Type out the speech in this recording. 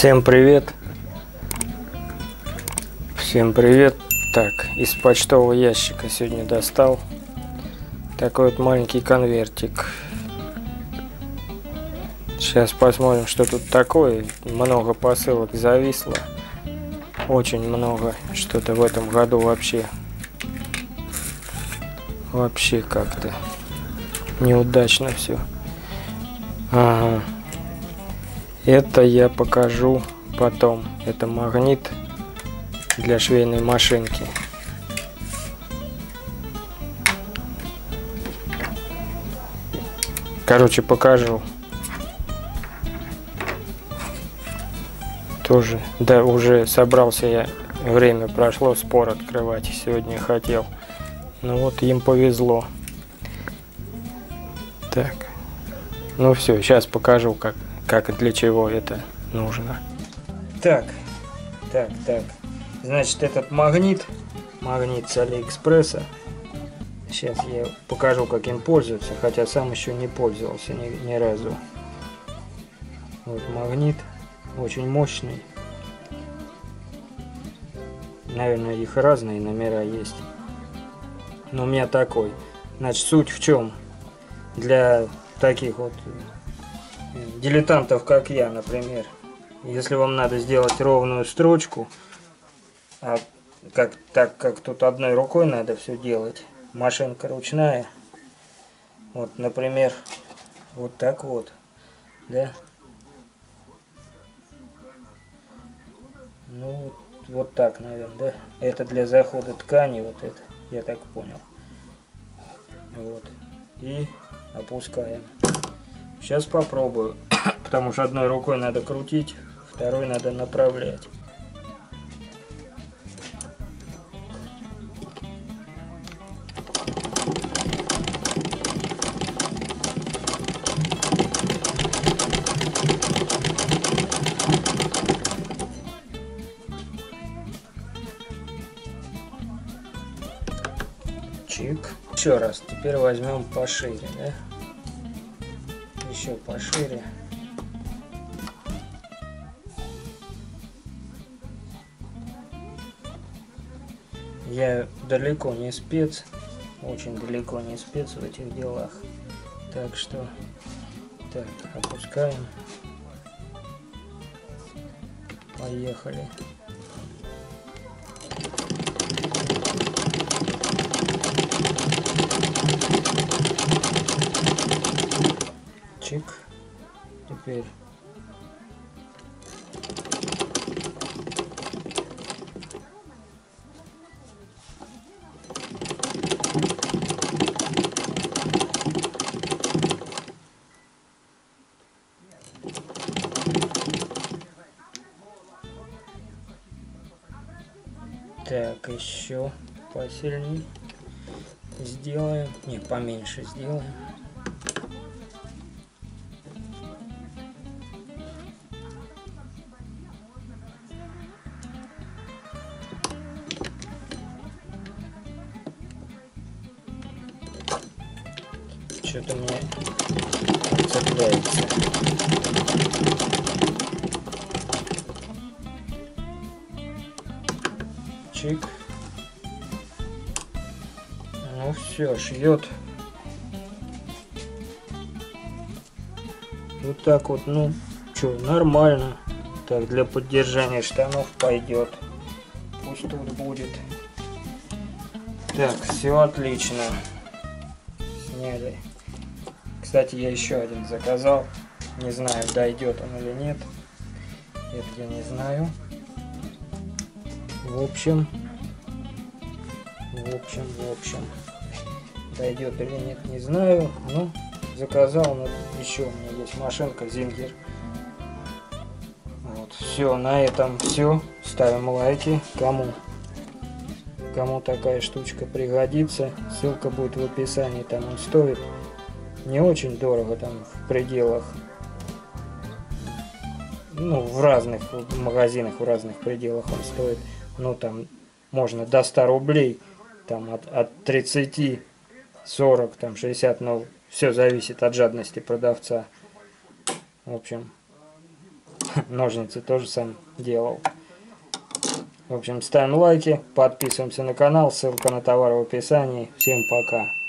Всем привет. Так, из почтового ящика сегодня достал такой вот маленький конвертик. Сейчас посмотрим, что тут такое. Много посылок зависло, очень много, что-то в этом году вообще как-то неудачно все. Ага. Это я покажу потом. Это магнит для швейной машинки. Короче, покажу. Тоже, да, уже собрался я. Время прошло, спор открывать сегодня хотел. Ну вот, им повезло. Так. Ну все, сейчас покажу, как и для чего это нужно. Так. Значит, этот магнит с Алиэкспресса. Сейчас я покажу, как им пользоваться, хотя сам еще не пользовался ни разу. Вот магнит, очень мощный. Наверное, их разные номера есть. Но у меня такой. Значит, суть в чем? Для таких вот дилетантов, как я, например, если вам надо сделать ровную строчку, так как тут одной рукой надо все делать, машинка ручная, вот, например, вот так вот, да, ну, вот так, наверное, да, это для захода ткани, вот это, я так понял, вот, и опускаем. Сейчас попробую, потому что одной рукой надо крутить, второй надо направлять. Чик. Еще раз, теперь возьмем пошире, да? Еще пошире. Я далеко не спец, очень далеко не спец в этих делах, так что так, опускаем, поехали. Теперь так, еще посильнее сделаем, не, поменьше сделаем. Что-то мне цепляется. Чик. Ну все, шьет. Вот так вот, ну что, нормально. Так, для поддержания штанов пойдет. Пусть тут будет. Так, все отлично. Сняли. Кстати, я еще один заказал, не знаю, дойдет он или нет, это я не знаю. В общем, дойдет или нет, не знаю, но заказал, но еще у меня есть машинка Зингер. Вот, все, на этом все, ставим лайки, кому такая штучка пригодится, ссылка будет в описании, там он стоит. Не очень дорого, там в пределах, ну, в разных магазинах, в разных пределах он стоит, ну, там можно до 100 рублей, там от 30, 40, там 60, но все зависит от жадности продавца. В общем, ножницы тоже сам делал. В общем, ставим лайки, подписываемся на канал, ссылка на товар в описании. Всем пока!